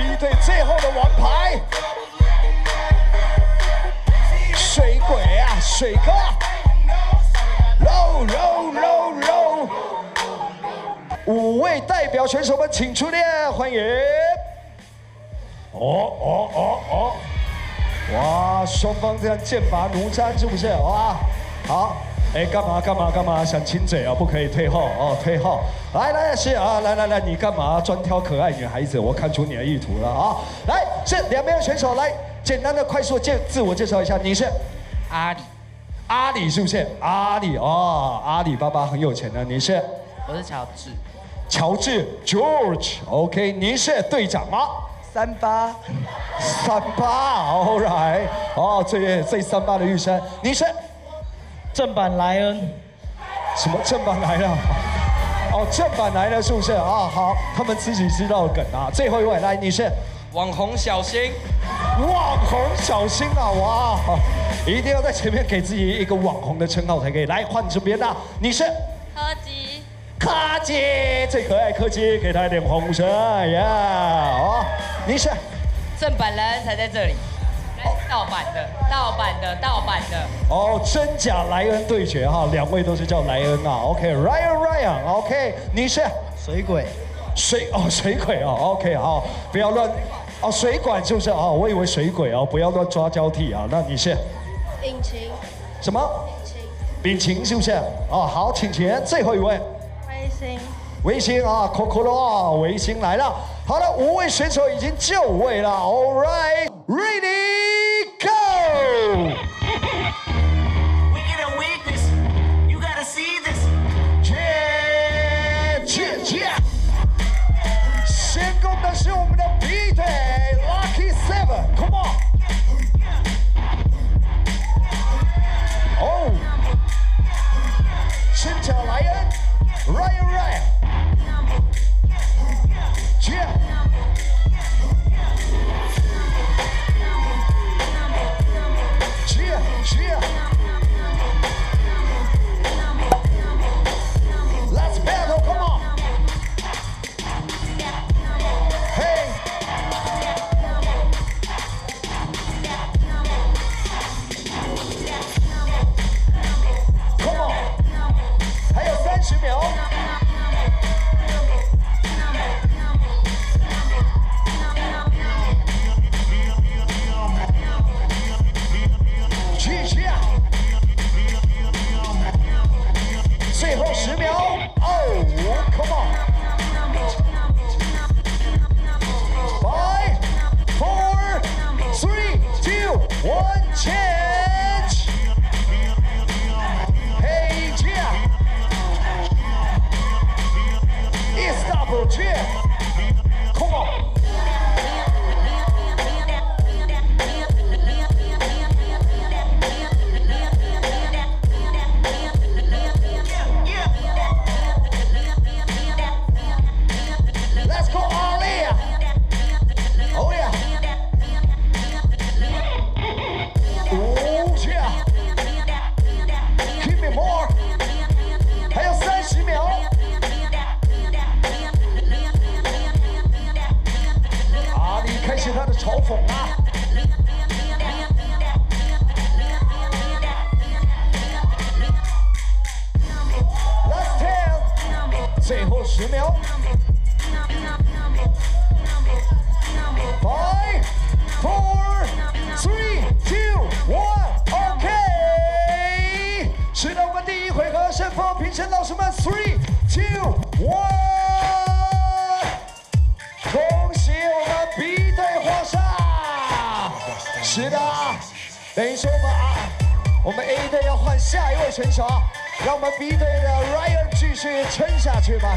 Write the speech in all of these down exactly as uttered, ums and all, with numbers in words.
P D 最后的王牌，水鬼啊，水哥 ，low low low low， 五位代表选手们请出列，欢迎。哦哦哦哦，哇，双方这样剑拔弩张是不是？哇，好。 哎，干嘛干嘛干嘛？想亲嘴啊？不可以退后哦，退后！来来是啊，来来来，你干嘛专挑可爱女孩子？我看出你的意图了啊！来，是两边的选手来，简单的快速介自我介绍一下，你是阿里，阿里是不是？阿里哦，阿里巴巴很有钱的，你是？我是乔治，乔治 George，OK， 你是队长吗？ 三八，三八 ，All right， 哦，最最三八的玉山，你是？ 正版莱恩，什么正版来了？哦，正版来了是不是啊？好，他们自己知道梗啊。最后一位来，你是网红小新，网红小新啊，哇，一定要在前面给自己一个网红的称号才可以。来，换这边啦，你是柯基，柯基最可爱，柯基给他一点红绳，耶，哦，你是正版莱恩才在这里。 盗版的，盗版的，盗版的。哦，真假莱恩对决哈，两位都是叫莱恩啊。OK，Ryan，Ryan，OK， 你是水鬼，水哦，水鬼哦 ，OK 好，不要乱哦，水管是不是哦？我以为水鬼哦，不要乱抓交替啊。那你是引擎，什么？引擎，引擎是不是？哦，好，请前最后一位，微星，微星啊 ，Coco 啊，微星来了。好了，五位选手已经就位了 ，All right，Ready。 Lucky Seven, come on! Oh! Chincha Lion, Ryan Ryan! Yeah! Yeah, yeah! Let's battle, come on!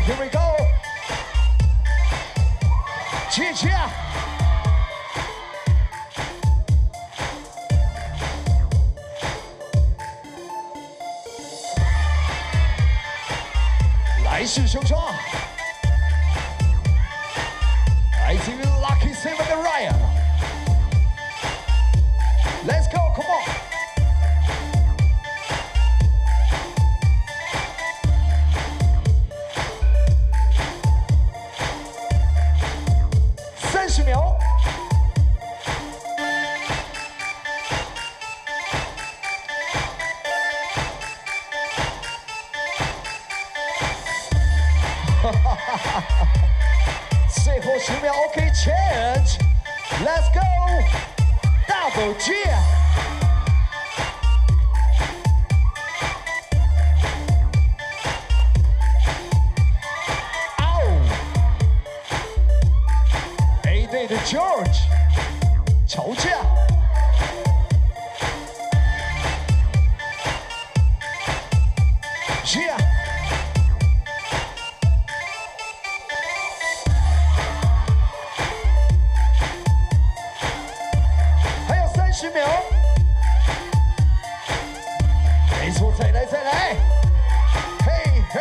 Here we go. Cheer, cheer. Like is strong. I see you lucky seven the Ryan. Let's go. Come on. Miau Let's go! Double G! Ow! A Day to George! 吵架 Yeah! thirty秒，没错，再来再来，嘿嘿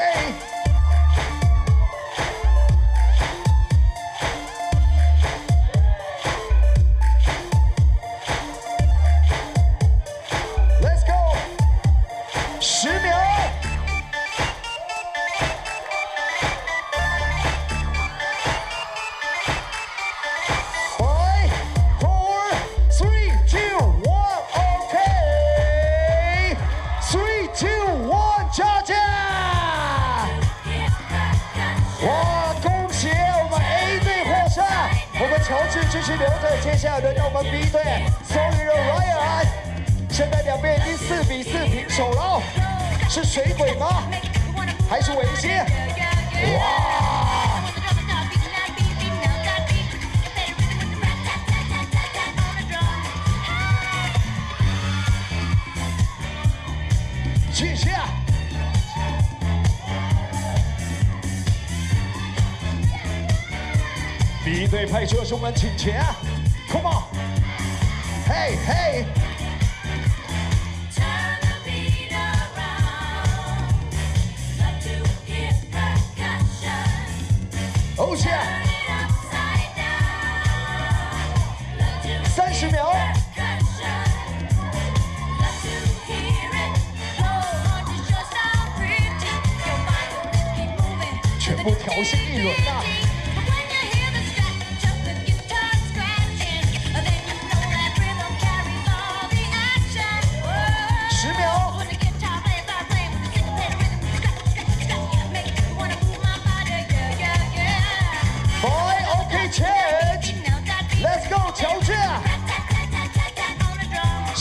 ，Let's go，十秒，乔治继续留着，接下来轮到我们 B 队 ，Sorry Ryan， 现在两边已经四比四平手了，是水鬼吗？还是围巾？哇！继续。 B 队派出的兄们，请前 ，Come on， Hey Hey， Oh yeah， 三十秒，全部调戏一轮啊！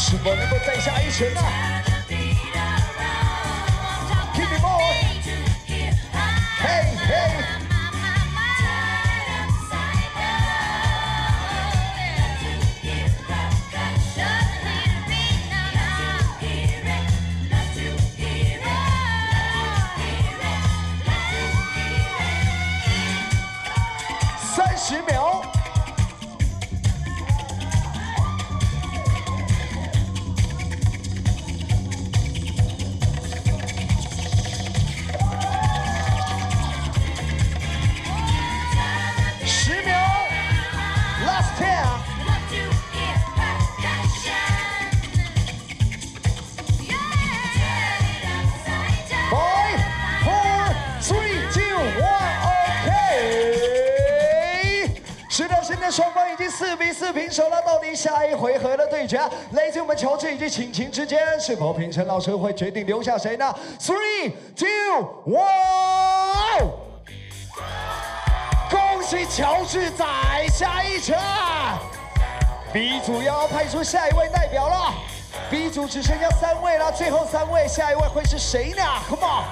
是否能够再下一拳呢 ？Keep it going， Hey Hey， 三十秒。 现在双方已经四比四平手了，到底下一回合的对决，来自我们乔治以及晴晴之间，是否评审老师会决定留下谁呢 ？Three, two, one！ 恭喜乔治再下一城 ！B 组要派出下一位代表了 ，B 组只剩下三位了，最后三位，下一位会是谁呢 ？Come on，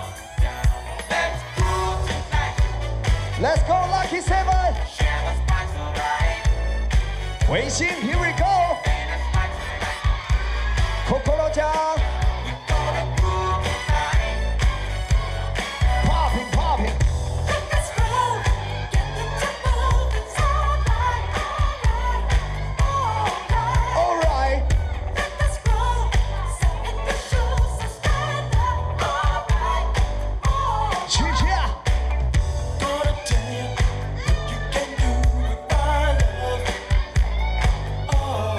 Let's go Lucky Seven！ 微信 ，Here we go。口口老姜 ，Popping Popping。All right。去去。 Oh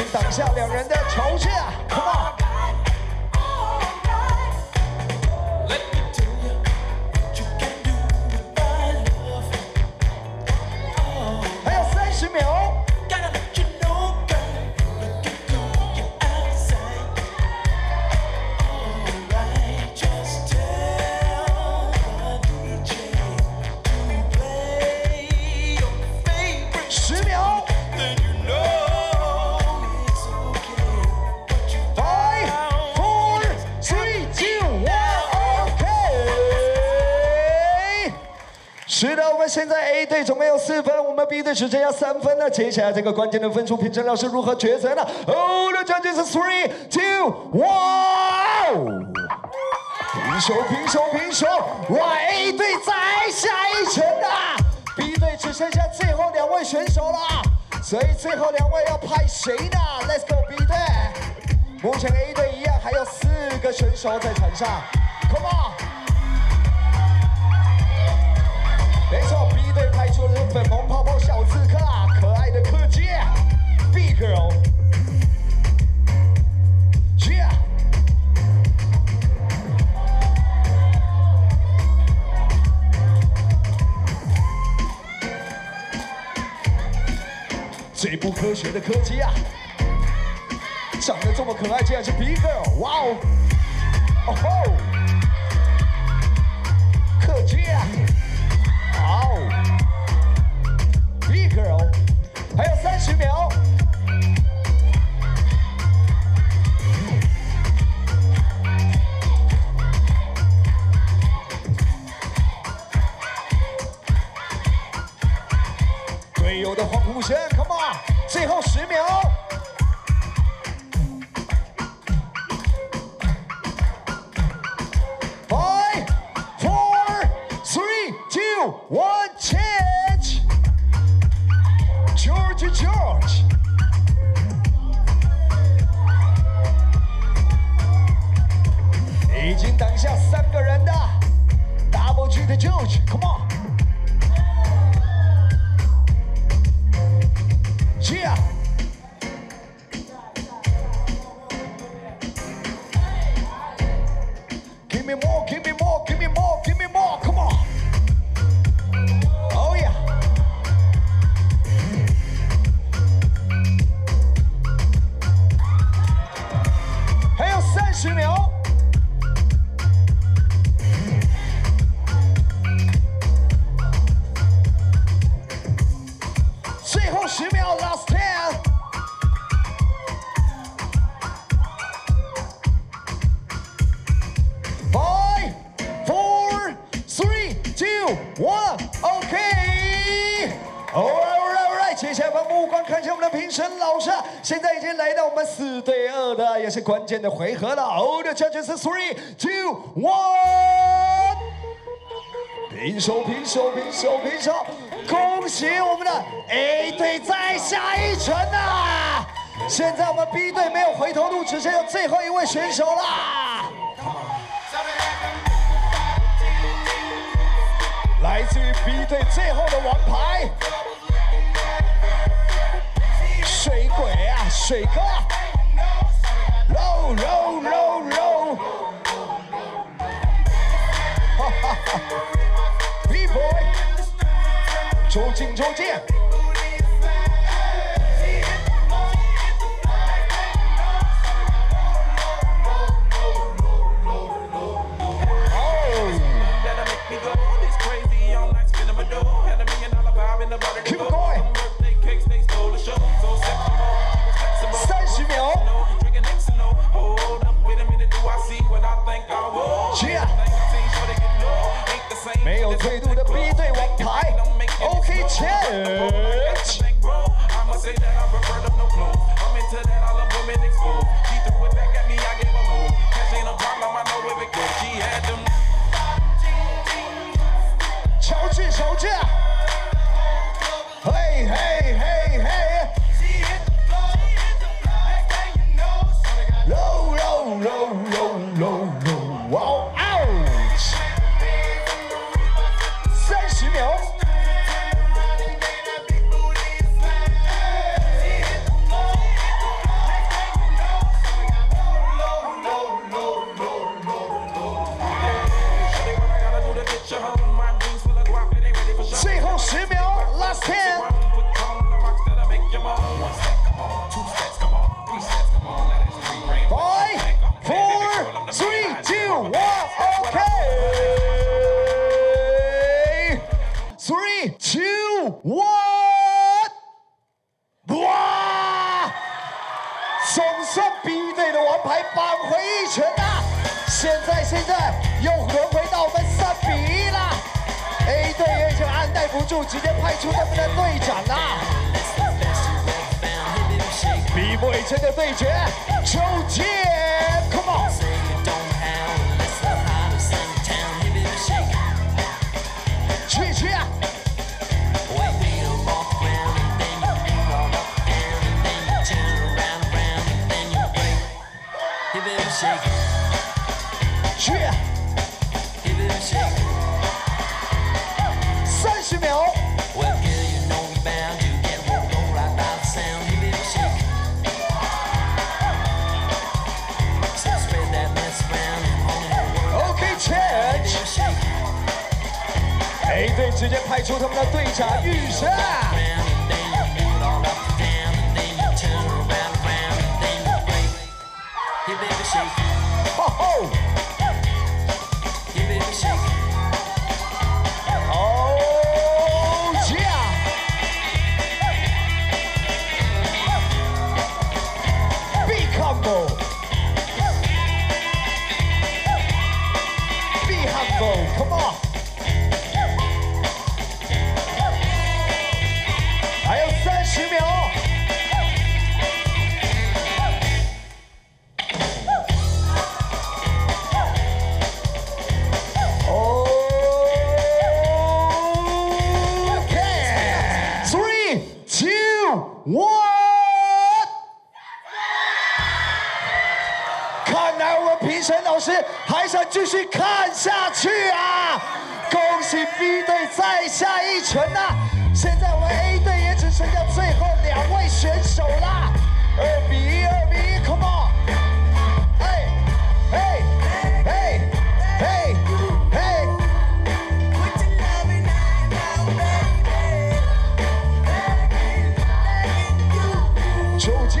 请挡下两人的仇视 ，Come on。 是的，我们现在 A 队总共有四分，我们 B 队只剩下三分了。接下来这个关键的分数，评审老师如何抉择呢 ？Oh, the judges three, two, one。平手，平手，平手！哇 ，A 队再下一城啊 ！B 队只剩下最后两位选手了，所以最后两位要派谁呢 ？Let's go B 队。目前 A 队一样还有四个选手在场上 ，Come on。 没错 ，B 队派出了粉红泡泡小刺客啊，可爱的柯基 ，B girl， yeah， 最不科学的柯基啊，长得这么可爱，竟然是 B girl， 哇哦，哦吼，柯基啊。 B girl， 还有三十秒。队友的欢呼声 ，Come on， 最后十秒。 One change, George George.已经挡下三个人的 Double G 的 George, come on. Yeah. 现在已经来到我们四对二的，也是关键的回合了。Oh, the judges three, two, one， 平手，平手，平手，平手！恭喜我们的 A 队再下一城啊！现在我们 B 队没有回头路，只剩下最后一位选手啦。来自于 B 队最后的王牌。 水鬼啊，水哥 ，low low low low， 哈哈哈 ，B boy， 抽筋抽筋，哦 ，keep going。 没有退路的 B 队王牌 ，OK change。乔治，乔治，嘿嘿嘿嘿。 Low, low, low, low, low, low, wow, ouch! 三十秒。胜 B 队的王牌扳回一拳呐！现在现在又轮回到我们三比一啦 ！A 队也是按耐不住，直接派出他们的队长啦！比武以前的对决，求解 ，Come on！ 去去啊！ 去，三十秒，OK，change，A 队直接派出他们的队长预设。 继续看下去啊！恭喜 B 队再下一城啊！现在我们 A 队也只剩下最后两位选手啦，二比一，二比一 ，Come on！ 哎哎哎哎哎！球接。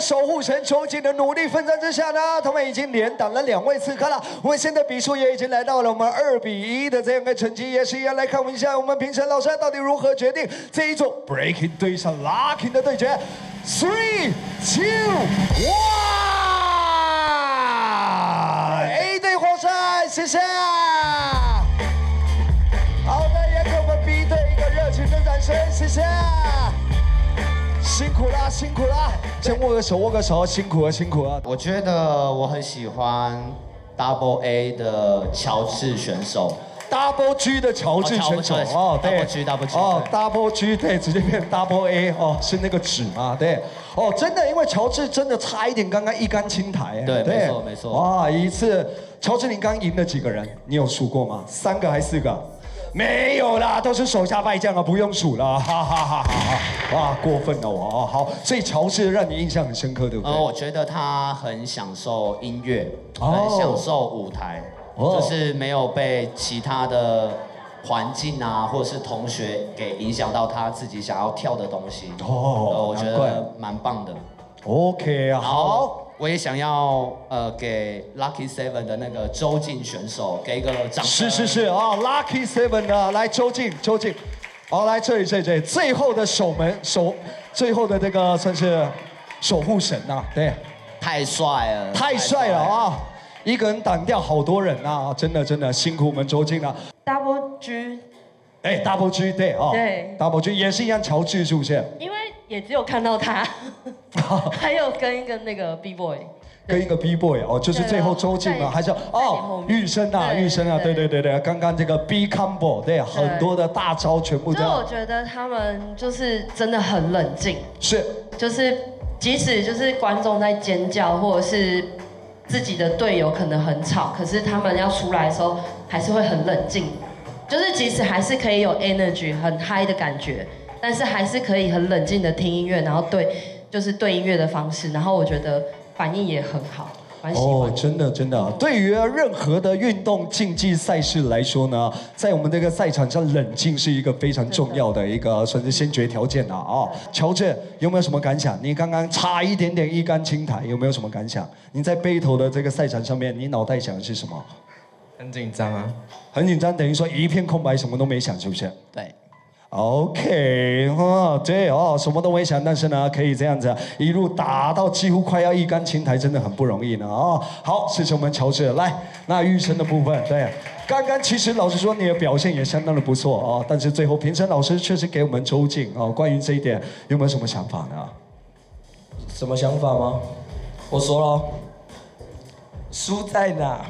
守护神球警的努力奋战之下呢，他们已经连挡了两位刺客了。我们现在比数也已经来到了我们二比一的这样一个成绩，也是一样来看一下我们评审老师到底如何决定这一种 breaking 对上 locking 的对决。Three, two, one， A 队获胜，谢谢。好的，也给我们 B 队一个热情的掌声，谢谢。 辛苦啦，辛苦啦！先握个手，握个手，辛苦了，辛苦了。我觉得我很喜欢 Double A 的乔治选手 ，Double G 的乔治选手哦，对 ，Double G，Double G， 哦 ，Double G， 对，直接变 Double A， 哦，是那个纸嘛，对，哦，真的，因为乔治真的差一点，刚刚一杆清台，对，没错没错。哇，一次，乔治你刚赢了几个人？你有数过吗？三个还是四个？ 三没有啦，都是手下败将啊，不用数啦，哈哈哈哈！哇，过分了我啊！好，所以乔治让你印象很深刻，对不对？呃，我觉得他很享受音乐，很享受舞台，就是没有被其他的环境啊，或者是同学给影响到他自己想要跳的东西。哦，我觉得蛮棒的。OK， 好。 我也想要呃给 Lucky Seven 的那个周静选手给一个掌声。是是是啊 ，Lucky Seven 呢，来周静周静，好来这里这里这里，最后的守门守，最后的这个算是守护神呐、啊，对，太帅了，太帅了啊！一个人挡掉好多人啊，真的真的辛苦我们周静了、啊。Double G， 哎 ，Double G 对啊，对 ，Double G 也是一样乔治是不是？因为。 也只有看到他，还有跟一个那个 B boy， 跟一个 B boy 哦，就是最后周静嘛，还是哦，玉生啊，玉生啊，对对对对，刚刚这个 B combo 对，很多的大招全部都。所以我觉得他们就是真的很冷静，是，就是即使就是观众在尖叫，或者是自己的队友可能很吵，可是他们要出来的时候还是会很冷静，就是即使还是可以有 energy 很嗨的感觉。 但是还是可以很冷静的听音乐，然后对，就是对音乐的方式，然后我觉得反应也很好，蛮喜欢。哦，真的真的，对于任何的运动竞技赛事来说呢，在我们这个赛场上，冷静是一个非常重要的一个算是先决条件了啊。乔治有没有什么感想？你刚刚差一点点一杆清台，有没有什么感想？你在battle的这个赛场上面，你脑袋想的是什么？很紧张啊，很紧张，等于说一片空白，什么都没想，是不是？对。 OK， 哦，对哦，什么都没想，但是呢，可以这样子一路打到几乎快要一杆清台，真的很不容易呢哦。好，谢谢我们乔治。来，那玉成的部分，对，刚刚其实老实说你的表现也相当的不错哦，但是最后评审老师确实给我们周静哦。关于这一点，有没有什么想法呢？什么想法吗？我说了，输在哪？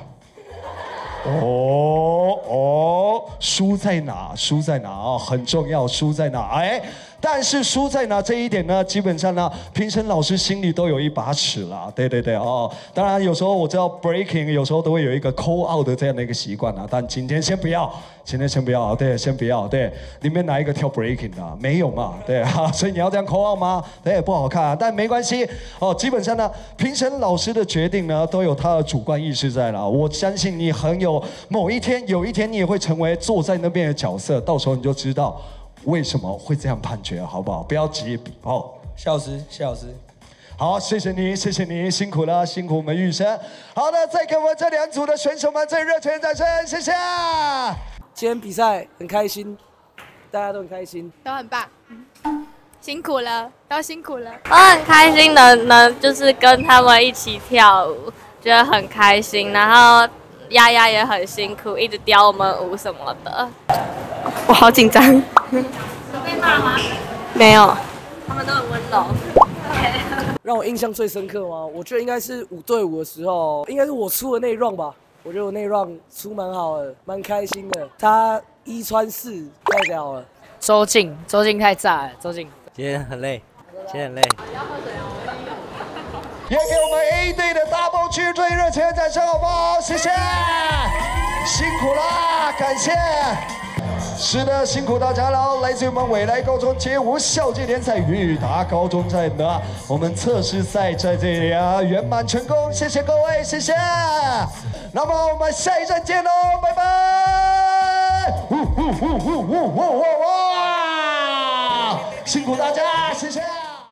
哦哦，输在哪？输在哪啊？很重要，输在哪？哎，但是输在哪这一点呢，基本上呢，评审老师心里都有一把尺了。对对对哦，当然有时候我知道 breaking 有时候都会有一个 call out 的这样的一个习惯啊，但今天先不要，今天先不要，对，先不要，对，你们哪一个跳 breaking 的？没有嘛，对啊，所以你要这样 call out 吗？对，不好看、啊，但没关系哦。基本上呢，评审老师的决定呢，都有他的主观意识在了。我相信你很有。 某一天，有一天你也会成为坐在那边的角色，到时候你就知道为什么会这样判决，好不好？不要急哦，谢老师，谢老师，好，谢谢你，谢谢你，辛苦了，辛苦我们玉生。好的，再给我们这两组的选手们最热情的掌声，谢谢。今天比赛很开心，大家都很开心，都很棒，嗯、辛苦了，都辛苦了。我很开心能能就是跟他们一起跳舞，觉得很开心，然后。 丫丫也很辛苦，一直雕我们舞什么的。我好紧张。有被骂吗？没有。他们都很温柔。让我印象最深刻吗？我觉得应该是五对五的时候，应该是我出的那一 round 吧。我觉得我那一 round 出蛮好的，蛮开心的。他一穿四，太屌了。周静，周静太炸了，周静。今天很累，今天很累。要喝水哦。 也给我们 A 队的 Double G 最热情的掌声，好不好？谢谢，辛苦啦，感谢。是的，辛苦大家了。来自我们未来高中街舞校际联赛与达高中赛的我们测试赛在这里啊圆满成功，谢谢各位，谢谢。那么我们下一站见喽，拜拜。呜呜呜呜呜呜哇！辛苦大家，谢谢。